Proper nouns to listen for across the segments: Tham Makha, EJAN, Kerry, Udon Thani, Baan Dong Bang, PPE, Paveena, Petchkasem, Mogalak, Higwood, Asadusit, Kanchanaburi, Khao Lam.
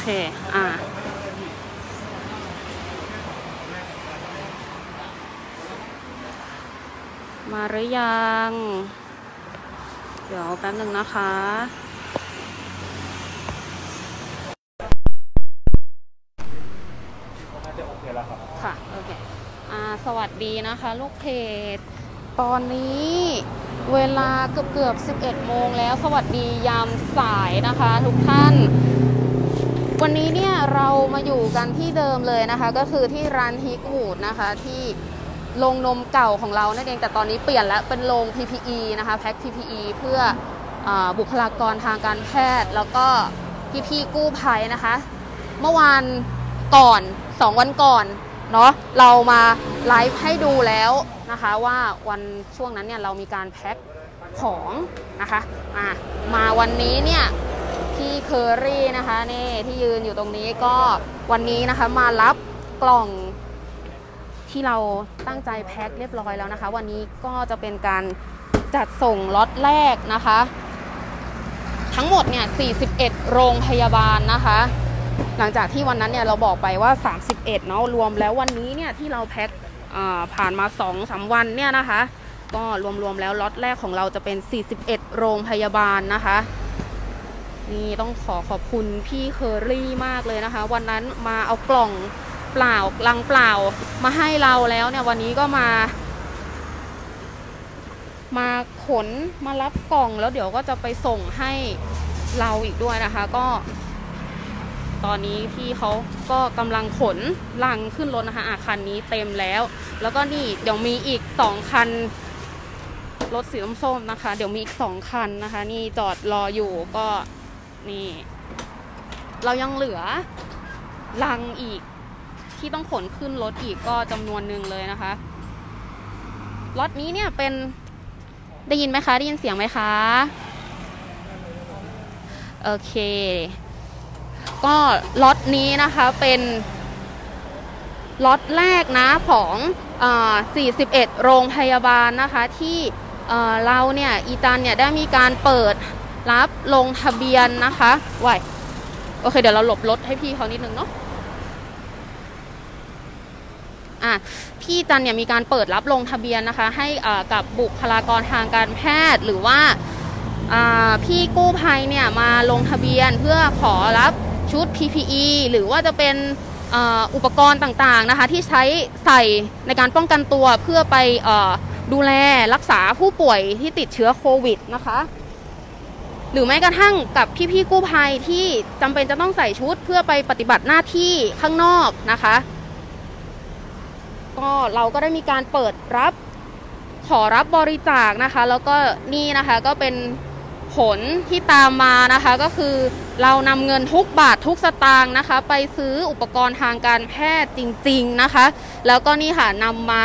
เคมาหรือยังเดี๋ยวแป๊บนึงนะคะค่ะโอเคสวัสดีนะคะลูกเพจตอนนี้เวลาเกือบ11โมงแล้วสวัสดียามสายนะคะทุกท่านวันนี้เนี่ยเรามาอยู่กันที่เดิมเลยนะคะก็คือที่ร้านฮิกวูดนะคะที่โรงนมเก่าของเรานั่นเองแต่ตอนนี้เปลี่ยนแล้วเป็นโรง PPE นะคะแพ็ค PPE เพื่อบุคลากรทางการแพทย์แล้วก็พี่ๆกู้ภัยนะคะเมื่อวานก่อน2วันก่อนเนาะเรามาไลฟ์ให้ดูแล้วนะคะว่าวันช่วงนั้นเนี่ยเรามีการแพ็คของนะคะมาวันนี้เนี่ยพี่ Kerry นะคะนี่ที่ยืนอยู่ตรงนี้ก็วันนี้นะคะมารับกล่องที่เราตั้งใจแพ็คเรียบร้อยแล้วนะคะวันนี้ก็จะเป็นการจัดส่งล็อตแรกนะคะทั้งหมดเนี่ย41โรงพยาบาลนะคะหลังจากที่วันนั้นเนี่ยเราบอกไปว่า31เนาะรวมแล้ววันนี้เนี่ยที่เราแพ็คผ่านมา 2-3 วันเนี่ยนะคะก็รวมแล้วล็อตแรกของเราจะเป็น41โรงพยาบาลนะคะนี่ต้องขอบคุณพี่ Kerry มากเลยนะคะวันนั้นมาเอากล่องเปล่าลังเปล่ามาให้เราแล้วเนี่ยวันนี้ก็มาขนมารับกล่องแล้วเดี๋ยวก็จะไปส่งให้เราอีกด้วยนะคะก็ตอนนี้พี่เขาก็กำลังขนลังขึ้นรถนะคะคันนี้เต็มแล้วแล้วก็นี่เดี๋ยวมีอีก2คันรถสีส้มนะคะเดี๋ยวมีอีก2คันนะคะนี่จอดรออยู่ก็นี่เรายังเหลือลังอีกที่ต้องขนขึ้นรถอีกก็จำนวนหนึ่งเลยนะคะรถนี้เนี่ยเป็นได้ยินไหมคะได้ยินเสียงไหมคะโอเคก็ล็อตนี้นะคะเป็นล็อตแรกนะของ41โรงพยาบาลนะคะที่เราเนี่ยอีจันเนี่ยได้มีการเปิดรับลงทะเบียนนะคะไว้โอเคเดี๋ยวเราหลบรถให้พี่เขานิดนึงเนาะพี่จันเนี่ยมีการเปิดรับลงทะเบียนนะคะให้กับบุคลากรทางการแพทย์หรือว่าพี่กู้ภัยเนี่ยมาลงทะเบียนเพื่อขอรับชุด PPE หรือว่าจะเป็นอุปกรณ์ต่างๆนะคะที่ใช้ใส่ในการป้องกันตัวเพื่อไปดูแลรักษาผู้ป่วยที่ติดเชื้อโควิดนะคะหรือแม้กระทั่งกับพี่กู้ภัยที่จำเป็นจะต้องใส่ชุดเพื่อไปปฏิบัติหน้าที่ข้างนอกนะคะก็เราก็ได้มีการเปิดรับขอรับบริจาคนะคะแล้วก็นี่นะคะก็เป็นผลที่ตามมานะคะก็คือเรานำเงินทุกบาททุกสตางค์นะคะไปซื้ออุปกรณ์ทางการแพทย์จริงๆนะคะแล้วก็นี่ค่ะนำมา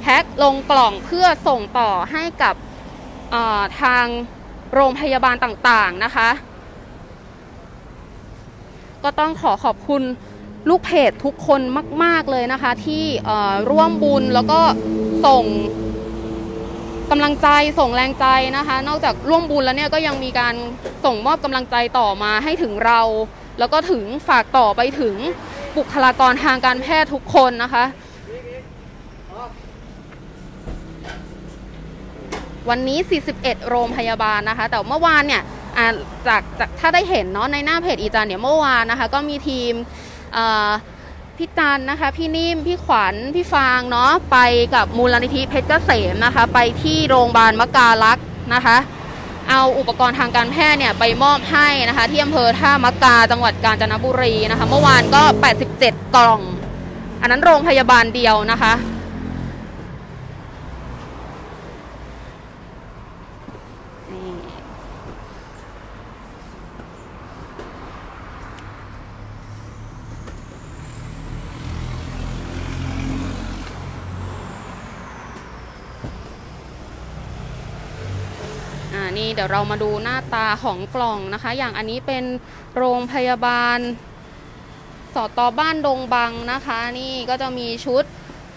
แพ็คลงกล่องเพื่อส่งต่อให้กับทางโรงพยาบาลต่างๆนะคะก็ต้องขอบคุณลูกเพจทุกคนมากๆเลยนะคะที่ร่วมบุญแล้วก็ส่งกำลังใจส่งแรงใจนะคะนอกจากร่วมบุญแล้วเนี่ยก็ยังมีการส่งมอบกำลังใจต่อมาให้ถึงเราแล้วก็ถึงฝากต่อไปถึงบุคลากรทางการแพทย์ทุกคนนะคะวันนี้41โรงพยาบาลนะคะแต่เมื่อวานเนี่ยจากถ้าได้เห็นเนาะในหน้าเพจอีจันเนี่ยเมื่อวานนะคะก็มีทีมพี่จันนะคะพี่นิ่มพี่ขวัญพี่ฟางเนาะไปกับมูลนิธิเพชรเกษมนะคะไปที่โรงพยาบาลมกาลักนะคะเอาอุปกรณ์ทางการแพทย์เนี่ยไปมอบให้นะคะที่อำเภอท่ามะกาจังหวัดกาญจนบุรีนะคะเมื่อวานก็87กล่องอันนั้นโรงพยาบาลเดียวนะคะนี่เดี๋ยวเรามาดูหน้าตาของกล่องนะคะอย่างอันนี้เป็นโรงพยาบาลสต.บ้านดงบังนะคะนี่ก็จะมีชุด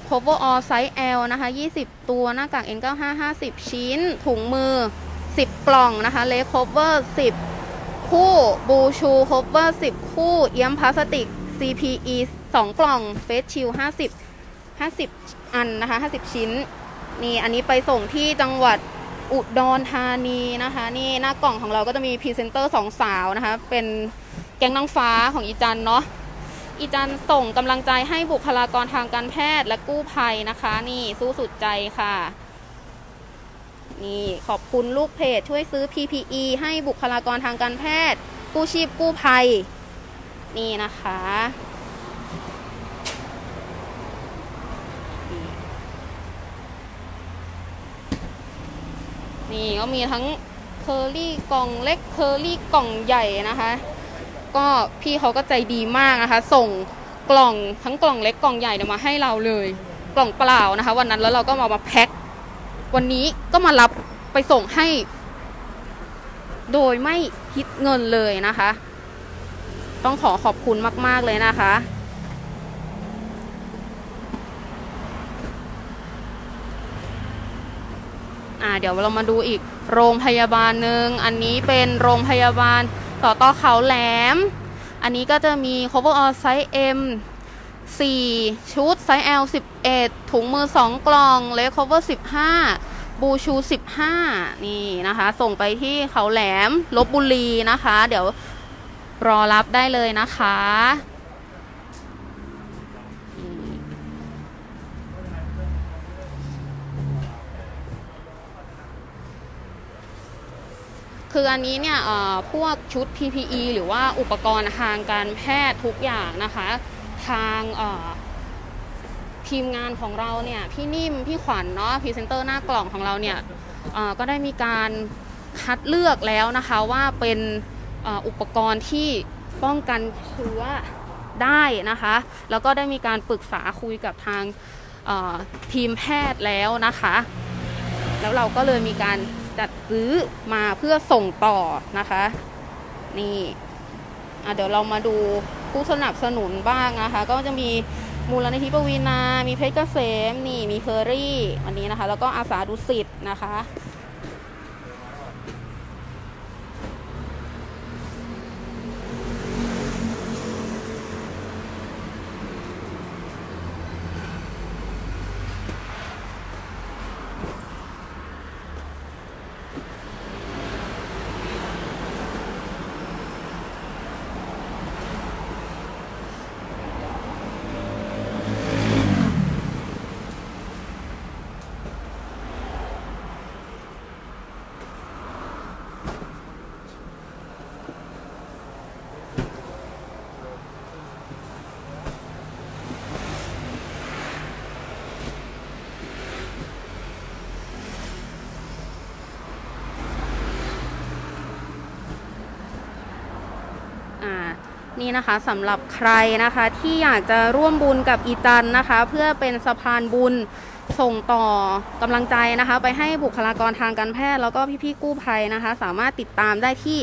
cover all size L นะคะ20ตัวหน้ากาก N95 50 ชิ้นถุงมือ10กล่องนะคะเลค cover 10 คู่บูชูโคเวอร์10คู่เอี้ยมพลาสติก CPE 2กล่องเฟสชิล50อันนะคะ50ชิ้นนี่อันนี้ไปส่งที่จังหวัดอุดรธานีนะคะนี่หน้ากล่องของเราก็จะมีพรีเซนเตอร์2สาวนะคะเป็นแก๊งนางฟ้าของอีจันเนาะอีจันส่งกำลังใจให้บุคลากรทางการแพทย์และกู้ภัยนะคะนี่สู้สุดใจค่ะนี่ขอบคุณลูกเพจช่วยซื้อ PPE ให้บุคลากรทางการแพทย์กู้ชีพกู้ภัยนี่นะคะนี่ก็มีทั้งเคอรี่กล่องเล็กเคอรี่กล่องใหญ่นะคะก็พี่เขาก็ใจดีมากนะคะส่งกล่องทั้งกล่องเล็กกล่องใหญ่มาให้เราเลยกล่องเปล่านะคะวันนั้นแล้วเราก็มาแพ็ควันนี้ก็มารับไปส่งให้โดยไม่คิดเงินเลยนะคะต้องขอบคุณมากๆเลยนะคะเดี๋ยวเรามาดูอีกโรงพยาบาลหนึ่งอันนี้เป็นโรงพยาบาลสต.เขาแหลมอันนี้ก็จะมี cover all size M 4ชุด size L 11ถุงมือ2กล่องเลส cover 15บูชู15นี่นะคะส่งไปที่เขาแหลมลพบุรีนะคะเดี๋ยวรอรับได้เลยนะคะคืออันนี้เนี่ยพวกชุด PPE หรือว่าอุปกรณ์ทางการแพทย์ทุกอย่างนะคะทางทีมงานของเราเนี่ยพี่นิ่มพี่ขวัญเนาะพรีเซนเตอร์หน้ากล่องของเราเนี่ยก็ได้มีการคัดเลือกแล้วนะคะว่าเป็นอุปกรณ์ที่ป้องกันเชื้อได้นะคะแล้วก็ได้มีการปรึกษาคุยกับทางทีมแพทย์แล้วนะคะแล้วเราก็เลยมีการจัดซื้อมาเพื่อส่งต่อนะคะนี่เดี๋ยวเรามาดูผู้สนับสนุนบ้างนะคะก็จะมีมูลนิธิปวีณามีเพชรเกษมนี่มีKerryวันนี้นะคะแล้วก็อาสาดุสิตนะคะนี่นะคะสำหรับใครนะคะที่อยากจะร่วมบุญกับอีจันนะคะเพื่อเป็นสะพานบุญส่งต่อกำลังใจนะคะไปให้บุคลากรทางการแพทย์แล้วก็พี่ๆกู้ภัยนะคะสามารถติดตามได้ที่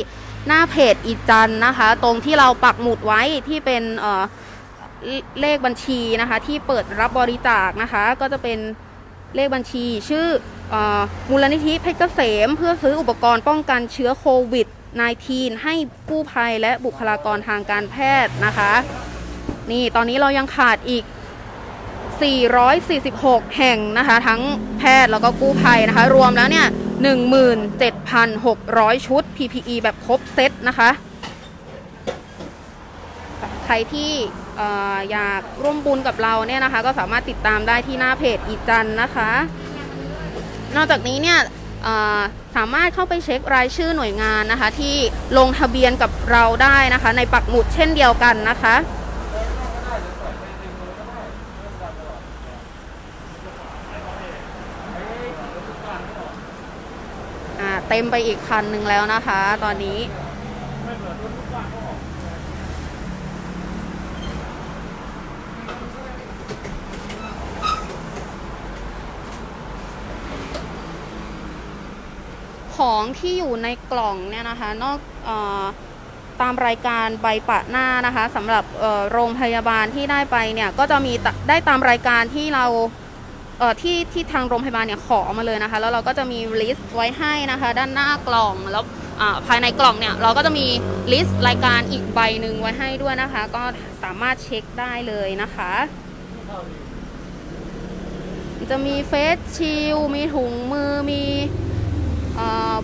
หน้าเพจอีจันนะคะตรงที่เราปักหมุดไว้ที่เป็นเลขบัญชีนะคะที่เปิดรับบริจาคนะคะก็จะเป็นเลขบัญชีชื่อมูลนิธิเพชรเกษมเพื่อซื้ออุปกรณ์ป้องกันเชื้อโควิด-19 ให้กู้ภัยและบุคลากรทางการแพทย์นะคะนี่ตอนนี้เรายังขาดอีก446แห่งนะคะทั้งแพทย์แล้วก็กู้ภัยนะคะรวมแล้วเนี่ย 17,600 ชุด PPE แบบครบเซตนะคะใครที่อยากร่วมบุญกับเราเนี่ยนะคะก็สามารถติดตามได้ที่หน้าเพจอีจันนะคะนอกจากนี้เนี่ยสามารถเข้าไปเช็ครายชื่อหน่วยงานนะคะที่ลงทะเบียนกับเราได้นะคะในปักหมุดเช่นเดียวกันนะคะเต็มไปอีกคันหนึ่งแล้วนะคะตอนนี้ของที่อยู่ในกล่องเนี่ยนะคะนอกตามรายการใบปะหน้านะคะสำหรับโรงพยาบาลที่ได้ไปเนี่ยก็จะมีได้ตามรายการที่เราที่ทางโรงพยาบาลเนี่ยขอมาเลยนะคะแล้วเราก็จะมีลิสต์ไว้ให้นะคะด้านหน้ากล่องแล้ว ภายในกล่องเนี่ยเราก็จะมีลิสต์รายการอีกใบหนึ่งไว้ให้ด้วยนะคะก็สามารถเช็คได้เลยนะคะจะมีเฟสชิลมีถุงมือมี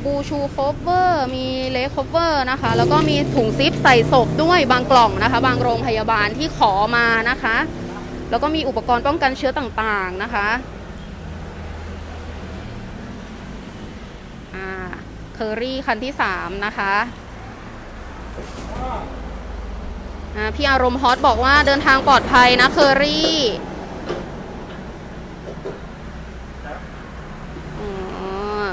บูชูโคเวอร์มีเลคโคเวอร์นะคะแล้วก็มีถุงซิปใส่ศพด้วยบางกล่องนะคะบางโรงพยาบาลที่ขอมานะคะแล้วก็มีอุปกรณ์ป้องกันเชื้อต่างๆนะคะKerry คันที่3นะคะพี่อารมณ์ฮอตบอกว่าเดินทางปลอดภัยนะ Kerry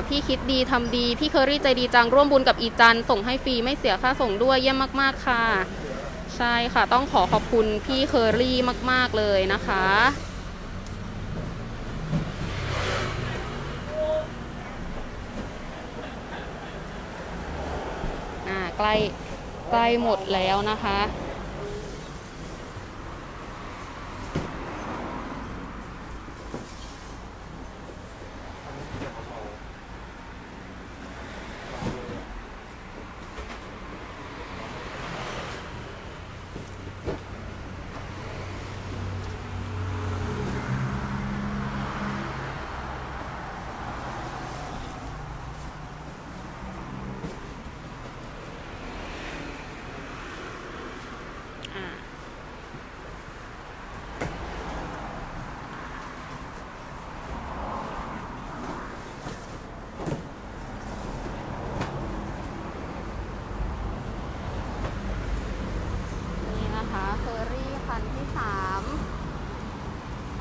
พี่คิดดีทำดีพี่ Kerry ใจดีจังร่วมบุญกับอีจันส่งให้ฟรีไม่เสียค่าส่งด้วยเยี่ยมมากๆค่ะใช่ค่ะต้องขอบคุณพี่ Kerry มากๆเลยนะคะใกล้หมดแล้วนะคะ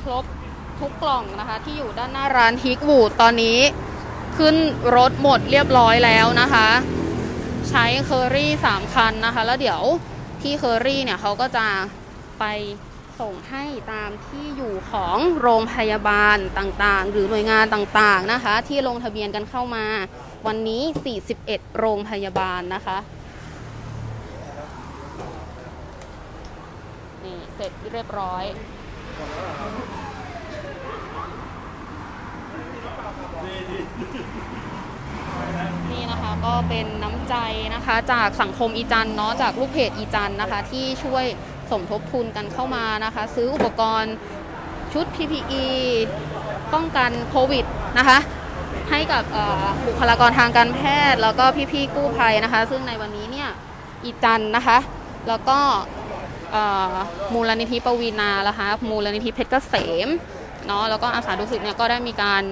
ครบทุกกล่องนะคะที่อยู่ด้านหน้าร้านฮิกวูดตอนนี้ขึ้นรถหมดเรียบร้อยแล้วนะคะใช้ Kerry 3 คันนะคะแล้วเดี๋ยวพี่ Kerry เนี่ยเขาก็จะไปส่งให้ตามที่อยู่ของโรงพยาบาลต่างๆหรือหน่วยงานต่างๆนะคะที่ลงทะเบียนกันเข้ามาวันนี้41โรงพยาบาลนะคะนี่เสร็จเรียบร้อยนี่นะคะก็เป็นน้ำใจนะคะจากสังคมอีจันเนาะจากลูกเพจอีจันนะคะที่ช่วยสมทบทุนกันเข้ามานะคะซื้ออุปกรณ์ชุด PPE ป้องกันโควิดนะคะให้กับบุคลากรทางการแพทย์แล้วก็พี่ๆกู้ภัยนะคะซึ่งในวันนี้เนี่ยอีจันนะคะแล้วก็มูลนิธิปวีณานะคะมูลนิธิเพชรเกษมเนาะแล้วก็อาสาดุสิตเนี่ยก็ได้มีการ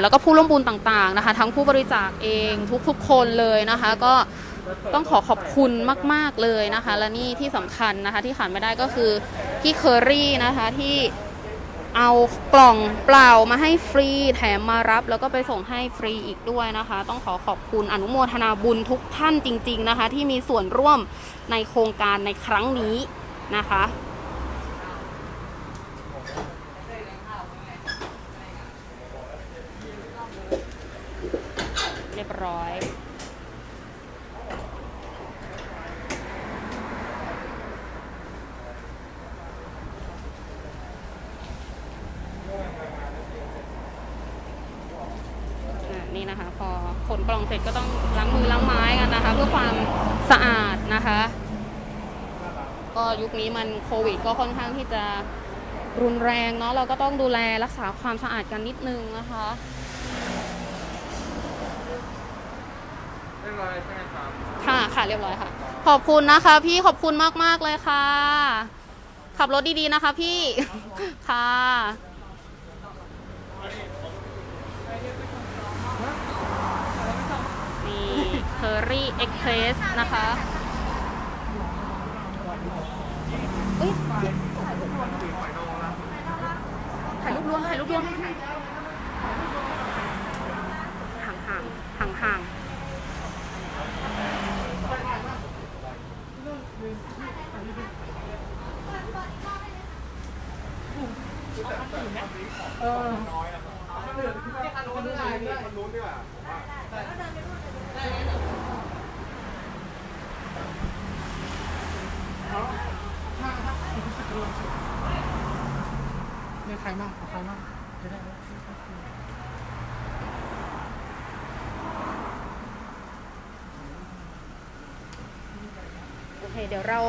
แล้วก็ผู้ร่วมบุญต่างๆนะคะทั้งผู้บริจาคเองทุกๆคนเลยนะคะก็ต้องขอบคุณมากๆเลยนะคะและนี่ที่สำคัญนะคะที่ขาดไม่ได้ก็คือพี่ Kerry นะคะที่เอากล่องเปล่ามาให้ฟรีแถมมารับแล้วก็ไปส่งให้ฟรีอีกด้วยนะคะต้องขอบคุณอนุโมทนาบุญทุกท่านจริงๆนะคะที่มีส่วนร่วมในโครงการในครั้งนี้นะคะเรียบร้อยนี่นะคะพอขนกล่องเสร็จก็ต้องล้างมือล้างไม้กันนะคะเพื่อความสะอาดนะคะก็ยุคนี้มันโควิดก็ค่อนข้างที่จะรุนแรงเนาะเราก็ต้องดูแลรักษาความสะอาดกันนิดนึงนะคะเรียบร้อยใช่ไหมครับค่ะเรียบร้อยค่ะขอบคุณนะคะพี่ขอบคุณมากเลยค่ะขับรถดีๆนะคะพี่ค่ะนี่ Kerry Express นะคะถ่ายรูปรวมห่างใครบ้างจะได้ เคเดี๋ยวเรา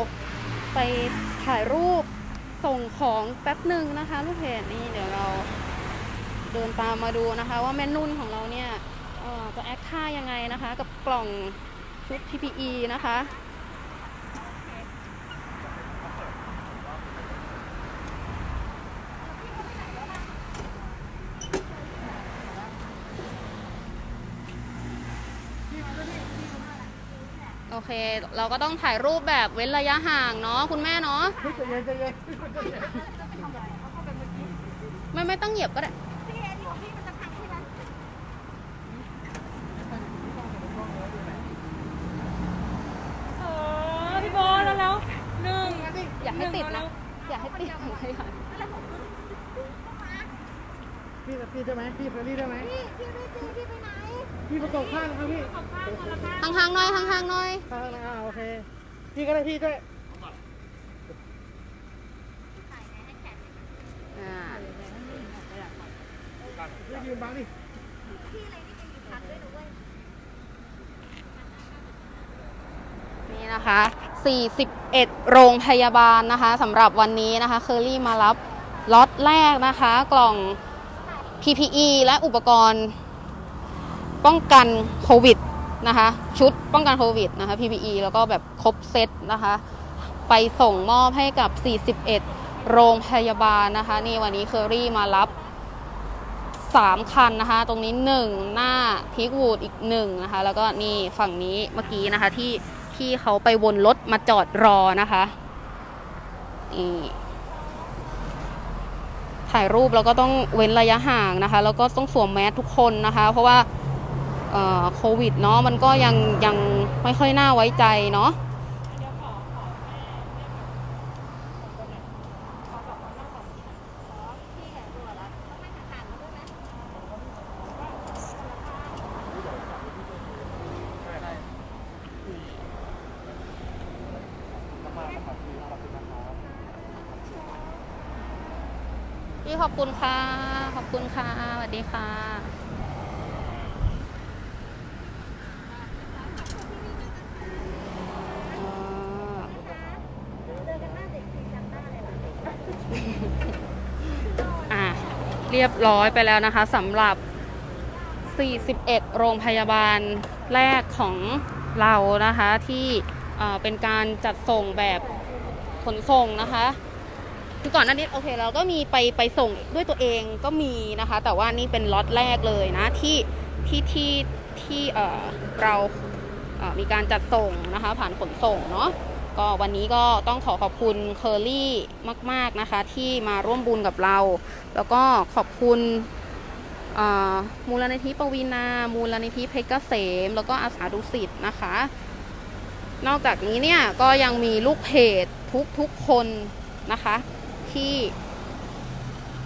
ไปถ่ายรูปส่งของแป๊บหนึ่งนะคะลูกเพจนี่เดี๋ยวเราเดินตามมาดูนะคะว่าแม่นุ่นของเราเนี่ยจะแอคท่ายังไงนะคะกับกล่องชุด PPE นะคะโอเคเราก็ต้องถ่ายรูปแบบเว้นระยะห่างเนาะคุณแม่เนาะไม่ต้องเหยียบก็ได้พี่บอลแล้วหนึ่งอยากให้ติดนะอยากให้ติดของใครก่อนพี่ได้ไหมพี่เฟรลี่ได้ไหมพี่ไปไหนพี่ประกบข้างครับพี่ห่างๆหน่อยห่างๆหน่อยโอเคพี่ก็ได้พี่ด้วยยืนบังดิพี่อะไรที่เป็นหยิบพัดด้วยหนูเว้ยนี่นะคะ41โรงพยาบาลนะคะสำหรับวันนี้นะคะเคอรี่มารับล็อตแรกนะคะกล่อง PPE และอุปกรณ์ป้องกันโควิดนะคะชุดป้องกันโควิดนะคะ PPE แล้วก็แบบครบเซตนะคะไปส่งมอบให้กับ41โรงพยาบาลนะคะนี่วันนี้เคอรี่มารับ3คันนะคะตรงนี้1หน้าพิกวูดอีก1นะคะแล้วก็นี่ฝั่งนี้เมื่อกี้นะคะที่เขาไปวนรถมาจอดรอนะคะนี่ถ่ายรูปแล้วก็ต้องเว้นระยะห่างนะคะแล้วก็ต้องสวมแมสทุกคนนะคะเพราะว่าโควิดเนาะมันก็ยังไม่ค่อยน่าไว้ใจเนาะพี่ขอบคุณค่ะขอบคุณค่ะสวัสดีค่ะเรียบร้อยไปแล้วนะคะสำหรับ41โรงพยาบาลแรกของเรานะคะที่เป็นการจัดส่งแบบขนส่งนะคะคือก่อนหน้านี้โอเคเราก็มีไปส่งด้วยตัวเองก็มีนะคะแต่ว่านี่เป็นล็อตแรกเลยนะที่เรามีการจัดส่งนะคะผ่านขนส่งเนาะก็วันนี้ก็ต้องขอบคุณเคอรี่มากๆนะคะที่มาร่วมบุญกับเราแล้วก็ขอบคุณมูลนิธิปวีณามูลนิธิเพชรเกษมแล้วก็อาสาดุสิตนะคะนอกจากนี้เนี่ยก็ยังมีลูกเพจทุกคนนะคะที่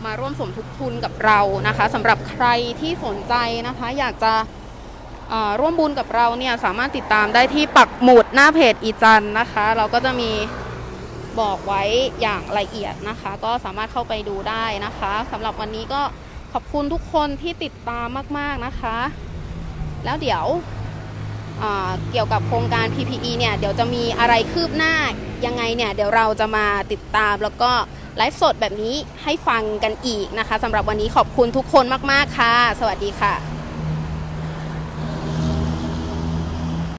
มาร่วมสมทบทุนกับเรานะคะสำหรับใครที่สนใจนะคะอยากจะร่วมบุญกับเราเนี่ยสามารถติดตามได้ที่ปักหมุดหน้าเพจอีจันนะคะเราก็จะมีบอกไว้อย่างละเอียดนะคะก็สามารถเข้าไปดูได้นะคะสำหรับวันนี้ก็ขอบคุณทุกคนที่ติดตามมากๆนะคะแล้วเดี๋ยวเกี่ยวกับโครงการ PPE เนี่ยเดี๋ยวจะมีอะไรคืบหน้ายังไงเนี่ยเดี๋ยวเราจะมาติดตามแล้วก็ไลฟ์สดแบบนี้ให้ฟังกันอีกนะคะสำหรับวันนี้ขอบคุณทุกคนมากๆค่ะสวัสดีค่ะ